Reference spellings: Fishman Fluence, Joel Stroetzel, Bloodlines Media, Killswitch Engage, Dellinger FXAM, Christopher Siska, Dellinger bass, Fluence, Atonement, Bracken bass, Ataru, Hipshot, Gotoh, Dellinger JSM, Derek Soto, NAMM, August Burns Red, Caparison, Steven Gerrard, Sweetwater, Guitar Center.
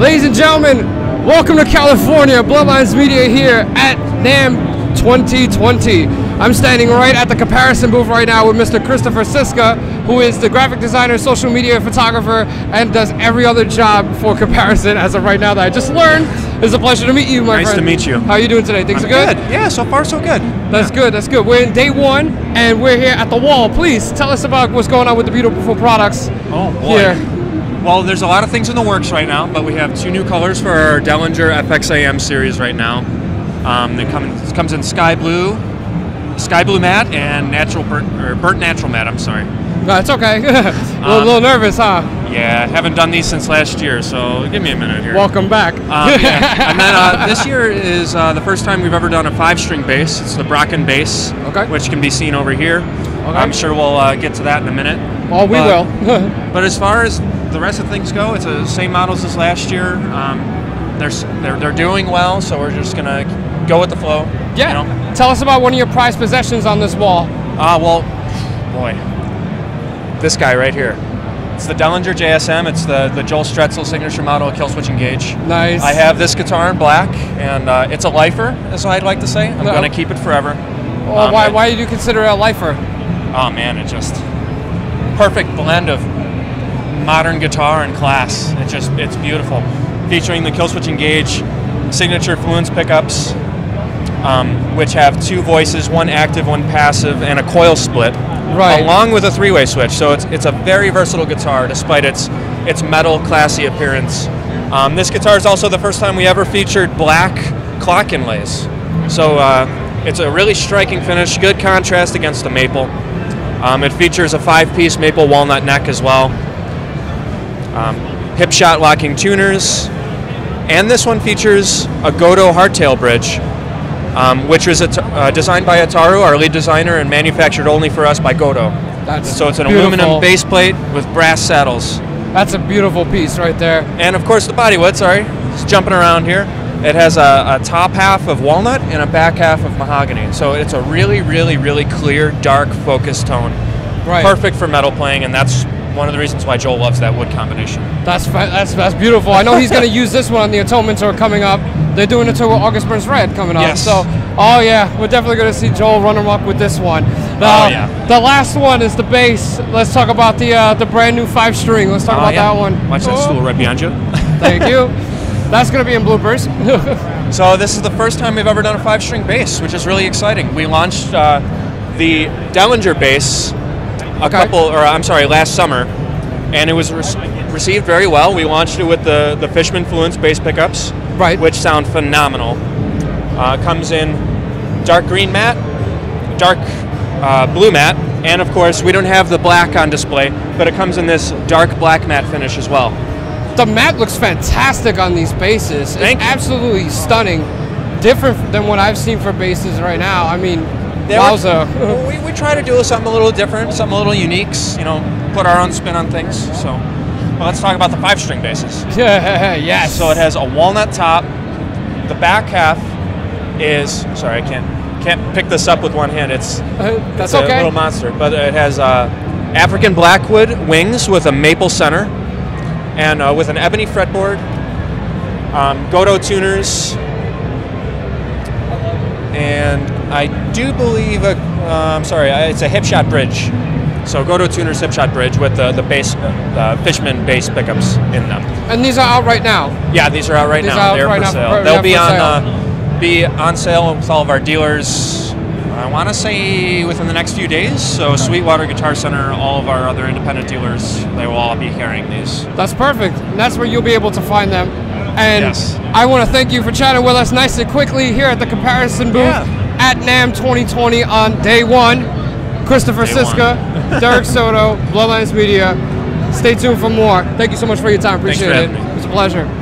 Ladies and gentlemen, welcome to California. Bloodlines Media here at NAMM 2020. I'm standing right at the Caparison booth right now with Mr. Christopher Siska, who is the graphic designer, social media photographer, and does every other job for Caparison as of right now that I just learned. It's a pleasure to meet you, my friend. Nice to meet you. How are you doing today? Things are good? Yeah, so far so good. That's good. We're in day one, and we're here at the wall. Please tell us about what's going on with the beautiful products. Oh, boy. Here. Well, there's a lot of things in the works right now, but we have two new colors for our Dellinger FXAM series right now. It comes in sky blue matte, and burnt natural matte, I'm sorry. No, it's okay. A little nervous, huh? Yeah, haven't done these since last year, so give me a minute here. Welcome back. And then this year is the first time we've ever done a 5-string bass. It's the Bracken bass, which can be seen over here. Okay. I'm sure we'll get to that in a minute. Oh, we will. But as far as the rest of things go, it's the same models as last year. They're doing well, so we're just gonna go with the flow. Yeah. You know? Tell us about one of your prized possessions on this wall. Well, boy, this guy right here. It's the Dellinger JSM. It's the Joel Stroetzel signature model of Killswitch Engage. Nice. I have this guitar in black, and it's a lifer, as I'd like to say. I'm gonna keep it forever. Well, why do you consider it a lifer? Oh man, it's just perfect blend of modern guitar and class. It's beautiful. Featuring the Killswitch Engage signature Fluence pickups, which have two voices, one active, one passive, and a coil split, along with a three-way switch. So it's a very versatile guitar, despite its metal, classy appearance. This guitar is also the first time we ever featured black clock inlays. So it's a really striking finish, good contrast against the maple. It features a 5-piece maple walnut neck as well. Hipshot locking tuners, and this one features a Gotoh hardtail bridge, which was designed by Ataru, our lead designer, and manufactured only for us by Gotoh. So it's an aluminum base plate with brass saddles. That's a beautiful piece right there. And of course the body wood, it's jumping around here. It has a top half of walnut and a back half of mahogany. So it's a really, really, really clear, dark, focused tone. Right. Perfect for metal playing, and that's one of the reasons why Joel loves that wood combination. That's beautiful. I know he's going to use this one on the Atonement tour coming up. They're doing a tour with August Burns Red coming up. Yes. So, oh yeah, we're definitely going to see Joel run him up with this one. The last one is the bass. Let's talk about the brand new 5-string. Let's talk about that one. Watch that stool right behind you. Thank you. That's going to be in bloopers. So this is the first time we've ever done a 5-string bass, which is really exciting. We launched the Dellinger bass last summer, and it was received very well. We launched it with the Fishman Fluence bass pickups, which sound phenomenal. Comes in dark green matte, dark blue matte, and of course we don't have the black on display, but it comes in this dark black matte finish as well. The matte looks fantastic on these basses. It's absolutely stunning, different than what I've seen for basses right now. I mean, we try to do something a little different, something a little unique, put our own spin on things. So, well, let's talk about the 5-string basses. Yes. So it has a walnut top. The back half is, sorry, I can't pick this up with one hand. It's a little monster. But it has African blackwood wings with a maple center, and with an ebony fretboard, Gotoh tuners, and I do believe it's a Hipshot bridge. So Gotoh tuners, Hipshot bridge with the bass, Fishman bass pickups in them. And these are out right now. Yeah, these are out right now. They're for sale. They'll be on sale with all of our dealers. I want to say within the next few days. So Sweetwater, Guitar Center, all of our other independent dealers, they will all be carrying these. That's perfect. And that's where you'll be able to find them. And I want to thank you for chatting with us nice and quickly here at the Caparison booth. Yeah. At NAMM 2020 on day one. Christopher Siska, Derek Soto, Bloodlines Media. Stay tuned for more. Thank you so much for your time. Appreciate it. It was a pleasure.